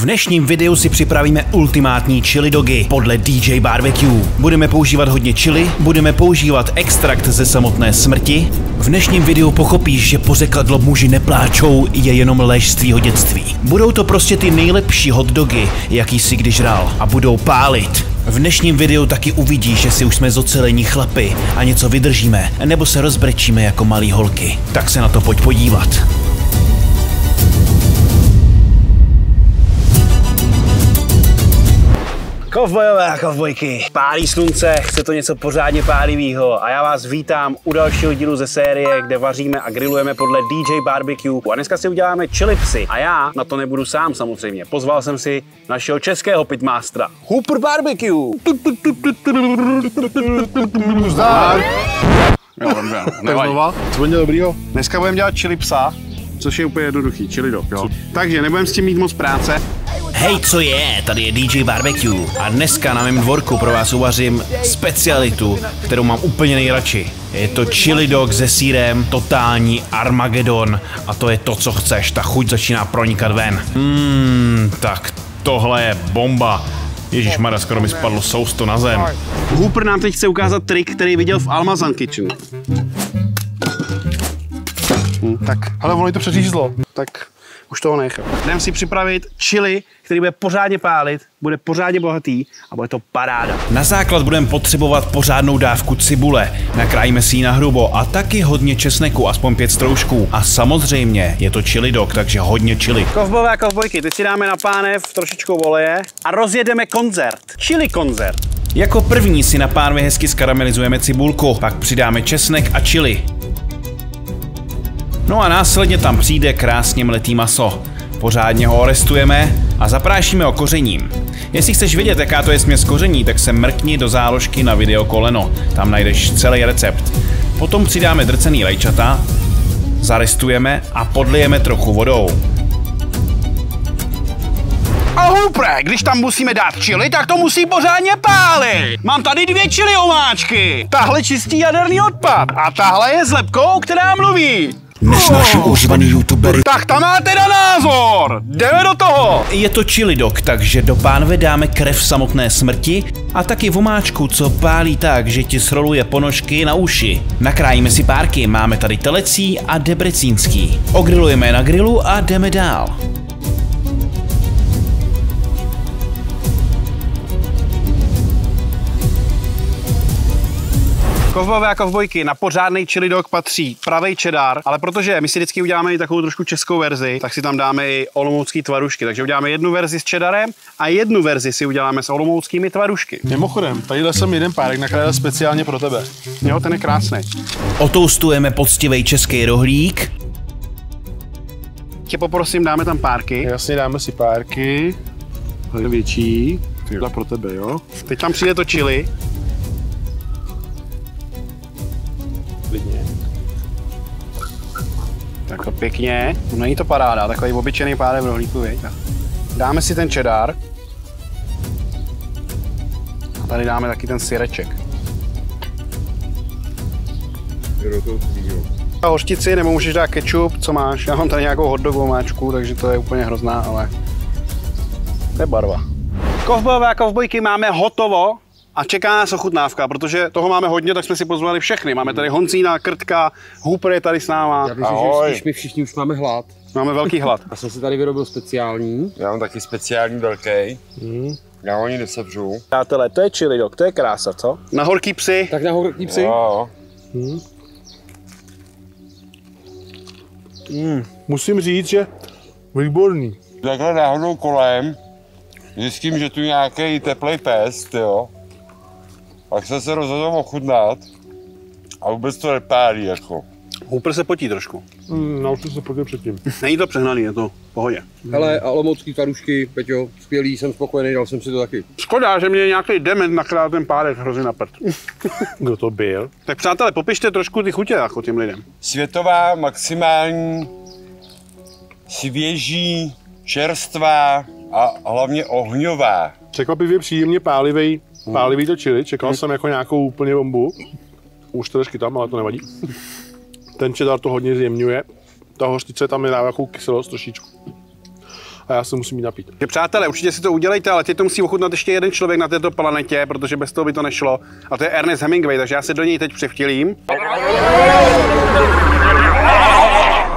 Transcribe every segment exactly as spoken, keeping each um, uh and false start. V dnešním videu si připravíme ultimátní chili dogy podle dý džej bé bé kvé. Budeme používat hodně chili, budeme používat extrakt ze samotné smrti. V dnešním videu pochopíš, že pořekadlo muži nepláčou je jenom lež z tvýho dětství. Budou to prostě ty nejlepší hot dogy, jaký si kdy žral, a budou pálit. V dnešním videu taky uvidíš, že si už jsme zocelení chlapy a něco vydržíme, nebo se rozbrečíme jako malý holky. Tak se na to pojď podívat. Kovbojové a kovbojky, pálí slunce, chce to něco pořádně pálivýho a já vás vítám u dalšího dílu ze série, kde vaříme a grillujeme podle dý džej bé bé kvé. A dneska si uděláme chili psy a já na to nebudu sám samozřejmě. Pozval jsem si našeho českého pitmástra, Hoooper bé bé kvé. Zdar! Jo, dobře, nevají. Co bude dobrýho? Dneska budeme dělat chili psa, což je úplně jednoduchý, chili dog, jo. Takže nebudeme s tím mít moc práce. Hej, co je? Tady je dý džej bé bé kvé a dneska na mém dvorku pro vás uvařím specialitu, kterou mám úplně nejradši. Je to chili dog se sýrem, totální Armagedon a to je to, co chceš, ta chuť začíná pronikat ven. Mmm, tak tohle je bomba. Ježišmarja, skoro mi spadlo sousto na zem. Hoooper nám teď chce ukázat trik, který viděl v Almazankyču. Hm, tak, ale ono to přeřízlo. Tak. Už toho nechám. Jdeme si připravit chili, který bude pořádně pálit, bude pořádně bohatý a bude to paráda. Na základ budeme potřebovat pořádnou dávku cibule, nakrájíme si ji na hrubo a taky hodně česneku, aspoň pět stroužků. A samozřejmě je to chili dog, takže hodně chili. Kovbové a kovbojky, teď si dáme na pánev trošičku oleje a rozjedeme koncert. Chili koncert. Jako první si na pánvi hezky skaramelizujeme cibulku, pak přidáme česnek a chili. No a následně tam přijde krásně mletý maso. Pořádně ho orestujeme a zaprášíme ho kořením. Jestli chceš vědět, jaká to je směs koření, tak se mrkni do záložky na video koleno. Tam najdeš celý recept. Potom přidáme drcený rajčata, zarestujeme a podlijeme trochu vodou. A Hoopre, když tam musíme dát chili, tak to musí pořádně pálit. Mám tady dvě chili omáčky. Tahle čistí jaderný odpad a tahle je s lebkou, která mluví. Nesnáším užívaný youtubery. Tak tam má teda názor! Jdeme do toho! Je to chili dog, takže do pánve dáme krev samotné smrti a taky vomáčku, co pálí tak, že ti sroluje ponožky na uši. Nakrájíme si párky, máme tady telecí a debrecínský. Ogrilujeme je na grilu a jdeme dál. Kovbové a kovbojky, na pořádný chili dog patří pravej cheddar, ale protože my si vždycky uděláme i takovou trošku českou verzi, tak si tam dáme i olomoucký tvarušky. Takže uděláme jednu verzi s cheddarem a jednu verzi si uděláme s olomouckými tvarušky. Mimochodem, tadyhle jsem jeden párek nakrájel speciálně pro tebe. Jo, ten je krásný. Otoustujeme poctivej český rohlík. Tě poprosím, dáme tam párky. Jasně, dáme si párky. Hele, větší. Tyhle pro tebe, jo. Teď tam přijde to chili. Takhle pěkně. Není to paráda, takový obyčejný párek v rohlíku, viď? Dáme si ten cheddar. A tady dáme taky ten syreček. A hořtici, nebo můžeš dát kečup, co máš. Já mám tady nějakou hotdogovou máčku, takže to je úplně hrozná, ale to je barva. Kovbojové a kovbojky, máme hotovo. A čeká nás ochutnávka, protože toho máme hodně, tak jsme si pozvali všechny. Máme tady Honcína, Krtka, Hoopera je tady s náma. Já myslím, že my všichni už máme hlad. Máme velký hlad. Já jsem si tady vyrobil speciální. Já mám taky speciální velký. Mm. Já ho ani nesevřu. Přátelé, to je chili dog, to je krása, co? Na horký psy. Tak na horký psy. Wow. Mm. Mm. Musím říct, že výborný. Takhle náhodou kolem zjistím, že tu nějaký teplý pes, jo. Pak jsem se rozhodl ochutnat a vůbec to nepálí jako. Hoopera se potí trošku. Mm, naučil se potit předtím. Není to přehnaný, je to v pohodě. Hele, a olomoucký tvarušky, Peťo, skvělý, jsem spokojený, dal jsem si to taky. Škoda, že mě nějaký dement nakrát ten párek hrozně na prd. Kdo to byl? Tak přátelé, popište trošku ty chutě jako těm lidem. Světová, maximální, svěží, čerstvá a hlavně ohňová. Překvapivě příjemně pálivej. Pálivý to chili, čekal jsem jako nějakou úplně bombu. Už trošky tam, ale to nevadí. Ten cheddar to hodně zjemňuje. Ta hořtice tam nedává nějakou kyselost trošičku. a já se musím jít napít. Přátelé, určitě si to udělejte, ale teď to musí ochutnat ještě jeden člověk na této planetě, protože bez toho by to nešlo. A to je Ernest Hemingway, takže já se do něj teď převtilím.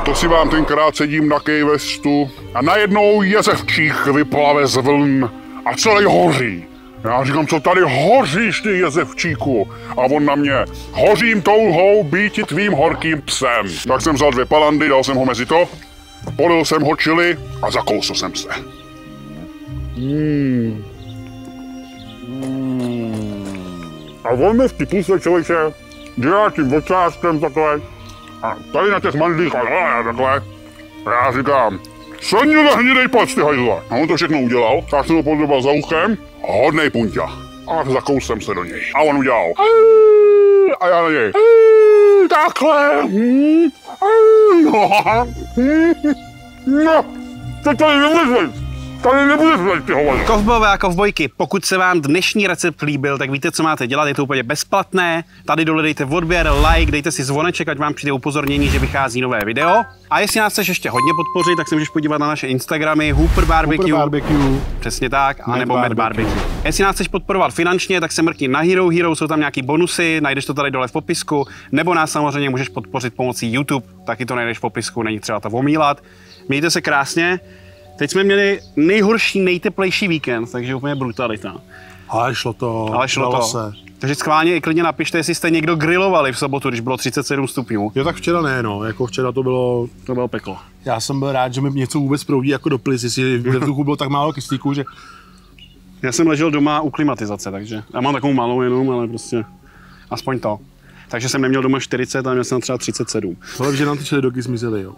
To si vám tenkrát sedím na kejvestu a najednou jezevčích vyplave z vln a celý hoří. Já říkám, co tady hoříš, ty jezevčíku? A on na mě, hořím touhou býti tvým horkým psem. Tak jsem vzal dvě palandy, dal jsem ho mezi to, polil jsem ho chili a zakousl jsem se. Mm. Mm. A on mi vtipí se, člověče, dělá tím očáskem takhle. A tady na těch mandlích a takhle. Já říkám, co mě za hnidej pac, ty hajzle. A on to všechno udělal, tak jsem ho podrobal za uchem. Hodnej punťa. A zakousl jsem se do něj. A on udělal. A já na něj. Takhle. No, to tady nemůžeš. Tady nebudeš mít, ty hovor. Kovbové a kovbojky, pokud se vám dnešní recept líbil, tak víte, co máte dělat, je to úplně bezplatné. Tady dole dejte odběr, like, dejte si zvoneček, ať vám přijde upozornění, že vychází nové video. A jestli nás chceš ještě hodně podpořit, tak se můžeš podívat na naše Instagramy Hoooper bé bé kvé. Přesně tak, anebo Mad bé bé kvé. Jestli nás chceš podporovat finančně, tak se mrkni na Hero Hero, jsou tam nějaký bonusy, najdeš to tady dole v popisku, nebo nás samozřejmě můžeš podpořit pomocí YouTube, taky to najdeš v popisku, není třeba to omílat. Mějte se krásně. Teď jsme měli nejhorší, nejteplejší víkend, takže úplně brutalita. Ale šlo to, ale šlo to. Se. Takže schválně i klidně napište, jestli jste někdo grilovali v sobotu, když bylo třicet sedm stupňů. Jo, tak včera ne, no, jako včera to bylo... To bylo peklo. Já jsem byl rád, že mi něco vůbec proudí jako do plic, jestli ve vzduchu bylo tak málo kyslíku, že... Já jsem ležel doma u klimatizace, takže... Já mám takovou malou jenom, ale prostě... Aspoň to. Takže jsem neměl doma čtyřicet, ale měl jsem třeba třicet sedm. Hlavně, že nám ty chili dogy zmizely, jo?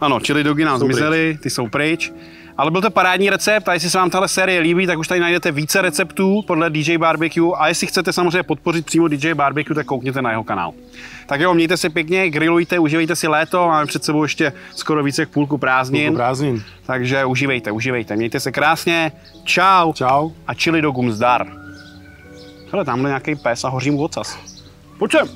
Ano, chili dogy nám zmizely, ty jsou pryč. Ale byl to parádní recept a jestli se vám tahle série líbí, tak už tady najdete více receptů podle dý džej bé bé kvé a jestli chcete samozřejmě podpořit přímo dý džej bé bé kvé, tak koukněte na jeho kanál. Tak jo, mějte se pěkně, grillujte, užívejte si léto, máme před sebou ještě skoro více jak půlku prázdnin. Půlku prázdnin. Takže užívejte, užívejte, mějte se krásně, čau, čau. A chili dogům zdar. Hele, tamhle nějaký pes a hoří mu ocas. Počem?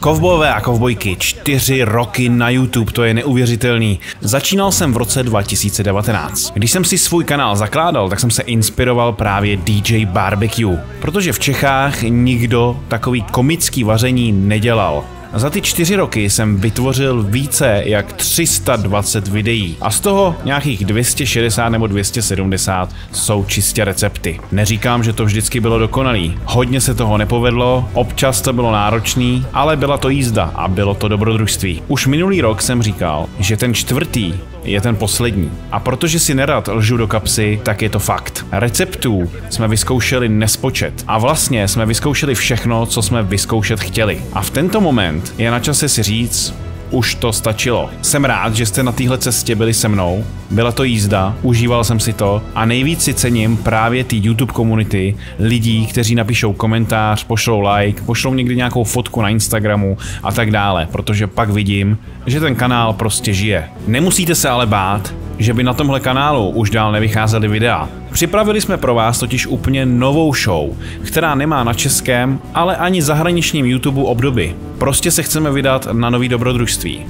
Kovbové a kovbojky, čtyři roky na YouTube, to je neuvěřitelný. Začínal jsem v roce dva tisíce devatenáct. Když jsem si svůj kanál zakládal, tak jsem se inspiroval právě dý džej bé bé kvé, protože v Čechách nikdo takový komický vaření nedělal. Za ty čtyři roky jsem vytvořil více jak tři sta dvacet videí a z toho nějakých dvě stě šedesát nebo dvě stě sedmdesát jsou čistě recepty. Neříkám, že to vždycky bylo dokonalý. Hodně se toho nepovedlo, občas to bylo náročný, ale byla to jízda a bylo to dobrodružství. Už minulý rok jsem říkal, že ten čtvrtý je ten poslední. A protože si nerad lžu do kapsy, tak je to fakt. Receptů jsme vyzkoušeli nespočet. A vlastně jsme vyzkoušeli všechno, co jsme vyzkoušet chtěli. A v tento moment je na čase si říct, už to stačilo. Jsem rád, že jste na téhle cestě byli se mnou. Byla to jízda, užíval jsem si to a nejvíc si cením právě ty YouTube komunity, lidí, kteří napíšou komentář, pošlou like, pošlou někdy nějakou fotku na Instagramu a tak dále, protože pak vidím, že ten kanál prostě žije. Nemusíte se ale bát, že by na tomhle kanálu už dál nevycházely videa. Připravili jsme pro vás totiž úplně novou show, která nemá na českém, ale ani zahraničním YouTube obdoby. Prostě se chceme vydat na nový dobrodružství.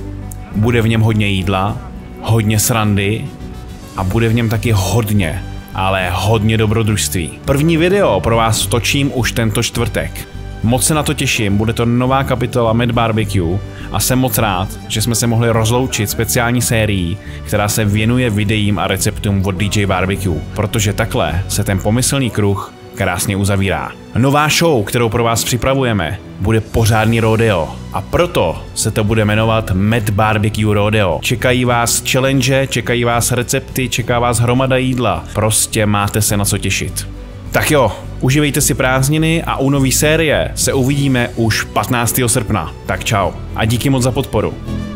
Bude v něm hodně jídla, hodně srandy a bude v něm taky hodně, ale hodně dobrodružství. První video pro vás točím už tento čtvrtek. Moc se na to těším, bude to nová kapitola Mad bé bé kvé a jsem moc rád, že jsme se mohli rozloučit speciální sérií, která se věnuje videím a receptům od dý džej bé bé kvé, protože takhle se ten pomyslný kruh krásně uzavírá. Nová show, kterou pro vás připravujeme, bude pořádný rodeo a proto se to bude jmenovat Mad bé bé kvé Rodeo. Čekají vás challenge, čekají vás recepty, čeká vás hromada jídla, prostě máte se na co těšit. Tak jo, užívejte si prázdniny a u nový série se uvidíme už patnáctého srpna. Tak čau a díky moc za podporu.